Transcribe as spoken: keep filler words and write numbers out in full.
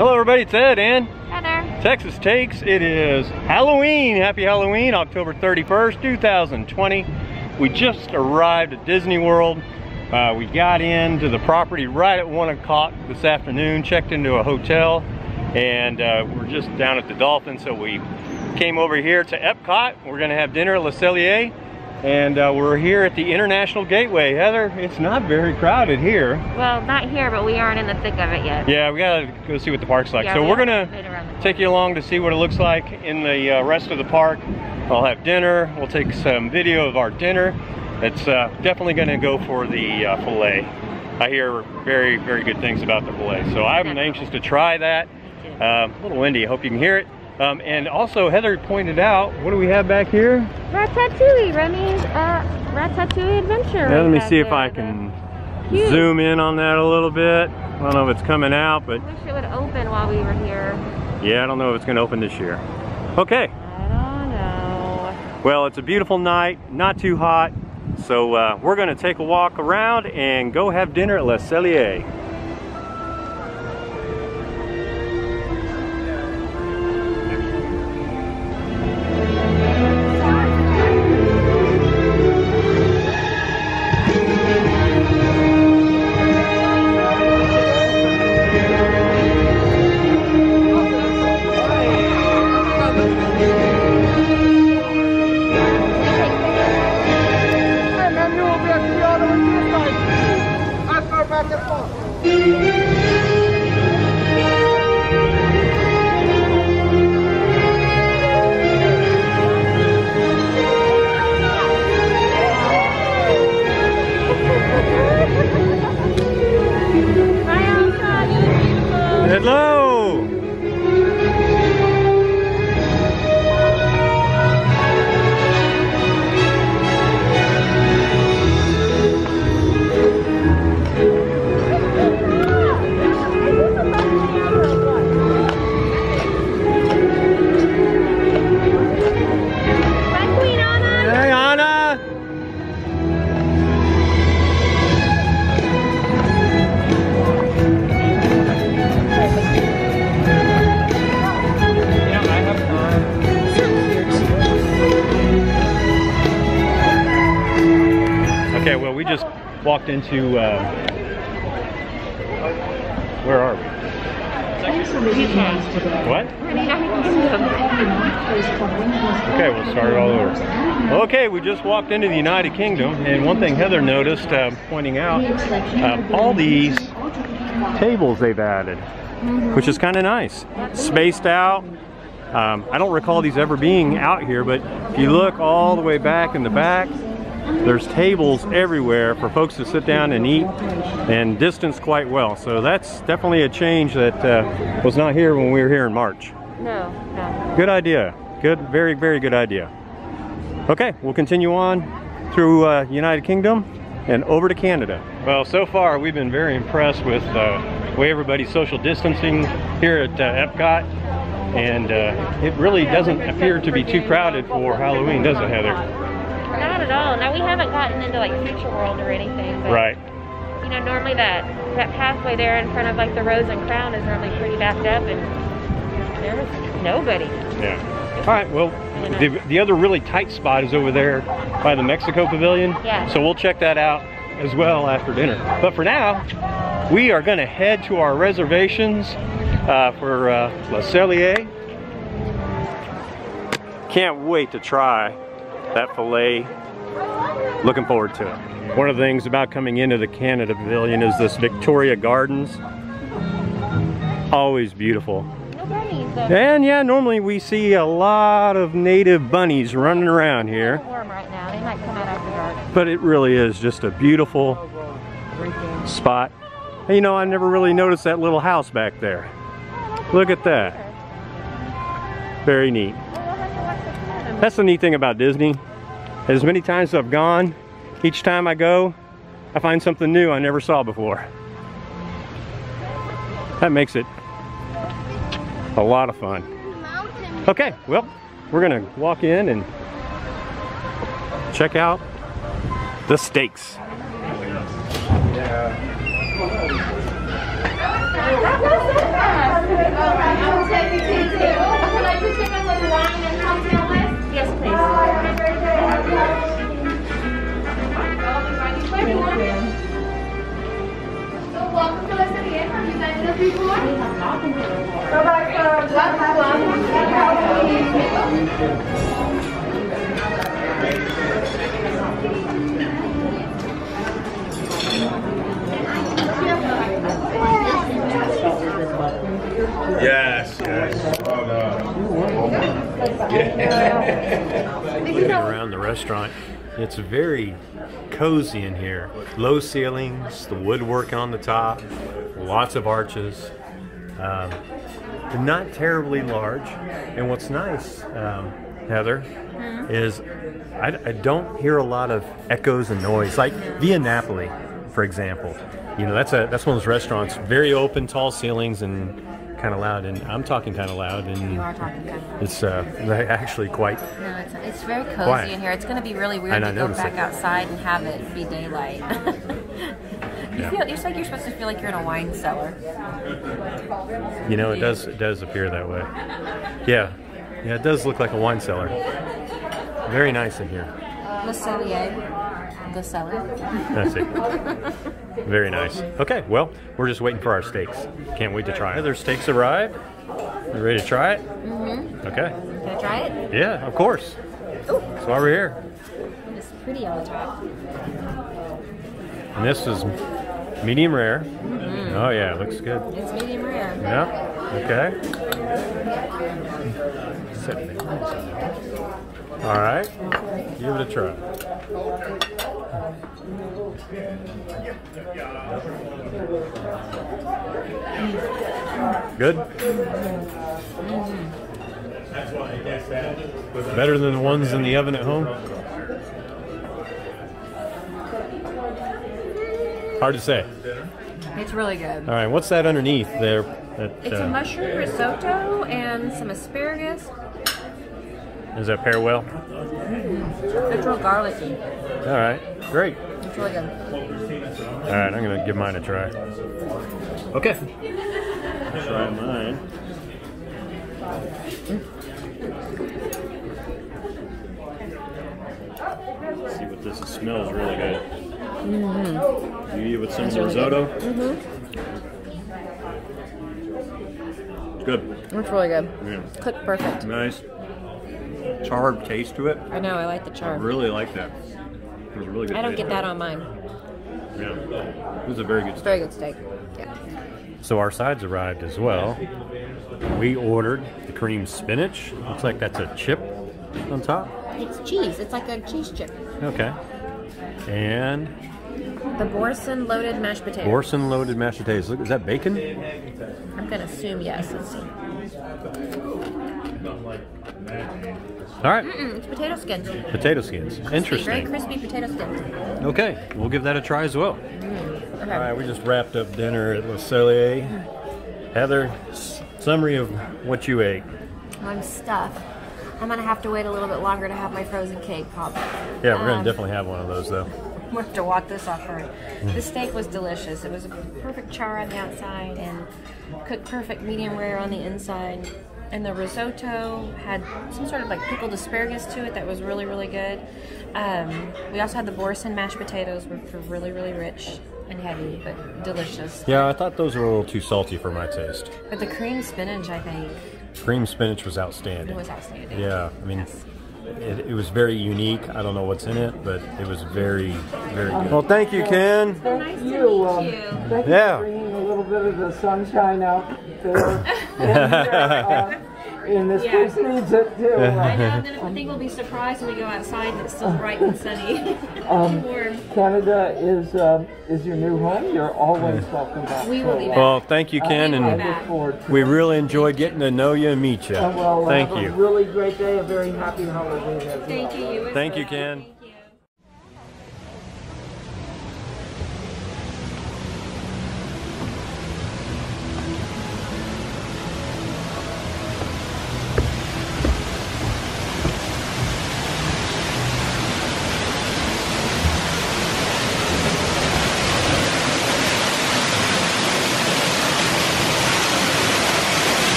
Hello everybody, it's Ed and Heather. Texas Takes. It is Halloween. Happy Halloween, October thirty-first, two thousand twenty. We just arrived at Disney World. Uh, we got into the property right at one o'clock this afternoon, checked into a hotel, and uh, we're just down at the Dolphin, so we came over here to Epcot. We're gonna have dinner at Le Cellier, and uh, we're here at the International Gateway. Heather, it's not very crowded here. Well, not here, but we aren't in the thick of it yet. Yeah, we gotta go see what the park's like. Yeah, so we we're gonna take you along to see what it looks like in the uh, rest of the park. I'll have dinner, we'll take some video of our dinner. It's uh, definitely going to go for the uh, filet. I hear very, very good things about the filet, so I'm anxious to try that. Um, a little windy, I hope you can hear it. Um, and also, Heather pointed out, what do we have back here? Ratatouille, Remy's uh, Ratatouille Adventure. Now, let me see if I can zoom in on that a little bit. I don't know if it's coming out, but... I wish it would open while we were here. Yeah, I don't know if it's going to open this year. Okay. I don't know. Well, it's a beautiful night, not too hot. So uh, we're going to take a walk around and go have dinner at Le Cellier. Walked into uh, where are we? What? Okay, we'll start it all over. Okay, we just walked into the United Kingdom, and one thing Heather noticed, uh, pointing out, uh, all these tables they've added, which is kind of nice, spaced out. Um, I don't recall these ever being out here, but if you look all the way back in the back, there's tables everywhere for folks to sit down and eat and distance quite well. So that's definitely a change that uh, was not here when we were here in March. No, no. Good idea. Good, very, very good idea. Okay, we'll continue on through uh, United Kingdom and over to Canada. Well, so far we've been very impressed with uh, the way everybody's social distancing here at uh, Epcot. And uh, it really doesn't appear to be too crowded for Halloween, does it, Heather? Not at all. Now, we haven't gotten into like Future World or anything. But, right. You know, normally that that pathway there in front of like the Rose and Crown is normally pretty backed up, and there was nobody. Yeah. All right. Well, really nice. the the other really tight spot is over there by the Mexico Pavilion. Yeah. So we'll check that out as well after dinner. But for now, we are going to head to our reservations uh, for uh, Le Cellier. Can't wait to try that filet. Looking forward to it. One of the things about coming into the Canada Pavilion is this Victoria Gardens. Always beautiful. No bunnies, though. And yeah, normally we see a lot of native bunnies running around here. It's warm right now. They might come out after dark. But it really is just a beautiful spot. And, you know, I never really noticed that little house back there. Look at that. Very neat. That's the neat thing about Disney. As many times as I've gone, each time I go, I find something new I never saw before. That makes it a lot of fun. Okay, well, we're gonna walk in and check out the steaks. before? So like uh, yes, yes. Oh, no. Yeah. Looking around the restaurant. It's very cozy in here. Low ceilings, the woodwork on the top, lots of arches. Um, not terribly large. And what's nice, um, Heather, mm-hmm. is I, I don't hear a lot of echoes and noise. Like Via Napoli, for example. You know, that's a that's one of those restaurants, very open, tall ceilings, and kind of loud, and I'm talking kind of loud, and you are talking kind of loud. It's uh, actually quite. No, it's, it's very cozy quiet. In here. It's going to be really weird and to I go back it. outside and have it be daylight. you yeah. feel it's like you're supposed to feel like you're in a wine cellar. You know, it does it does appear that way. Yeah, yeah, it does look like a wine cellar. Very nice in here. Le Cellier, the cellar. That's it. Very nice. Okay, well, we're just waiting for our steaks. Can't wait to try them. Their steaks arrived. You ready to try it? Mm-hmm. Okay. Can I try it? Yeah, of course. Ooh. That's why we're here. It's pretty on top. And this is medium rare. Mm-hmm. Oh, yeah, it looks good. It's medium rare. Yeah, okay. All right, give it a try. Good? Mm-hmm. Better than the ones in the oven at home? Hard to say. It's really good. All right, what's that underneath there? That, it's uh, a mushroom risotto and some asparagus. Does that pair well? Mm-hmm. It's real garlicky. All right, great. It's really good. All right, I'm gonna give mine a try. Okay. I'll try mine. Mm. See what this is. Smells really good. Mm-hmm. You eat with some really risotto. Good. Mm-hmm. It's good. It's really good. Yeah. Cooked perfect. Nice. Charred taste to it. I know. I like the charred. I really like that. It was really good. I don't get that on mine. Yeah, it was a very good steak. Very good steak. Yeah. So our sides arrived as well. We ordered the cream spinach. Looks like that's a chip on top. It's cheese. It's like a cheese chip. Okay. And the Boursin loaded mashed potatoes. Boursin loaded mashed potatoes. Look, is that bacon? I'm gonna assume yes. Let's see. All right. Mm-mm, it's potato skins. Potato skins. Crispy, interesting. Very crispy potato skins. Okay, we'll give that a try as well. Mm, okay. All right, we just wrapped up dinner at Le Cellier. Mm. Heather, summary of what you ate. I'm stuffed. I'm gonna have to wait a little bit longer to have my frozen cake pop. Yeah, we're um, gonna definitely have one of those though. We'll have to walk this off first. Mm. The steak was delicious. It was a perfect char on the outside and cooked perfect medium rare on the inside. And the risotto had some sort of like pickled asparagus to it that was really, really good. Um, we also had the Boursin mashed potatoes, which were really, really rich and heavy, but delicious. Yeah, I thought those were a little too salty for my taste. But the cream spinach, I think. Cream spinach was outstanding. It was outstanding. Yeah, I mean, yes. it, it was very unique. I don't know what's in it, but it was very, very good. Well, thank you, Ken. It's so nice to meet you. Um, thank you yeah. for bringing a little bit of the sunshine out there. And, uh, and this yeah. place needs it too. I know, and then I think we'll be surprised when we go outside and it's still bright and sunny. um, warm. Canada is uh, is your new home. You're always welcome back. We will be back. Well, thank you, Ken, uh, and, and we really enjoyed getting to know you and meet you. Uh, well, thank have you. A really great day. A very happy holiday. Thank you. you thank you, Ken.